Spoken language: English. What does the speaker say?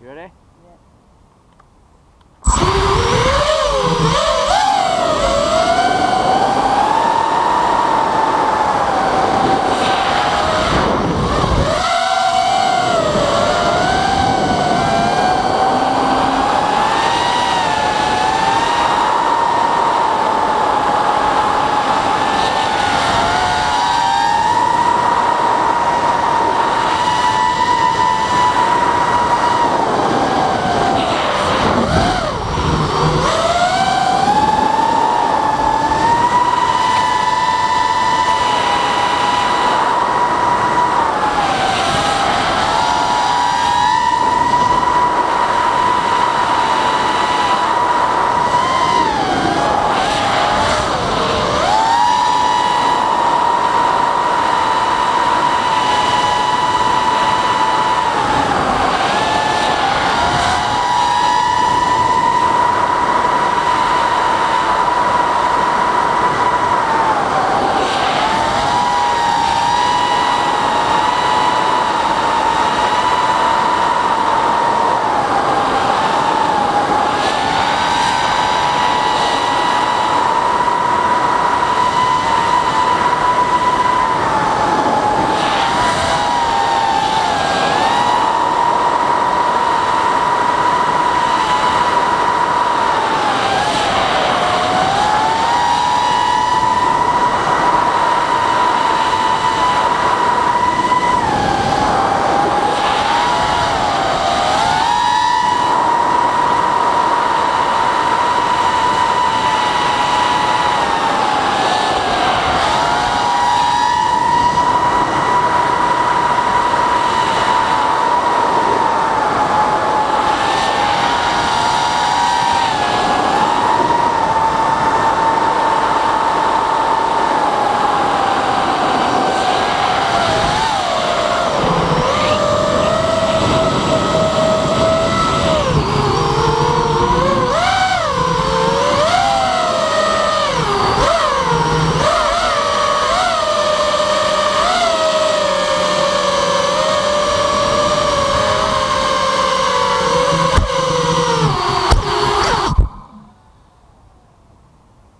You ready?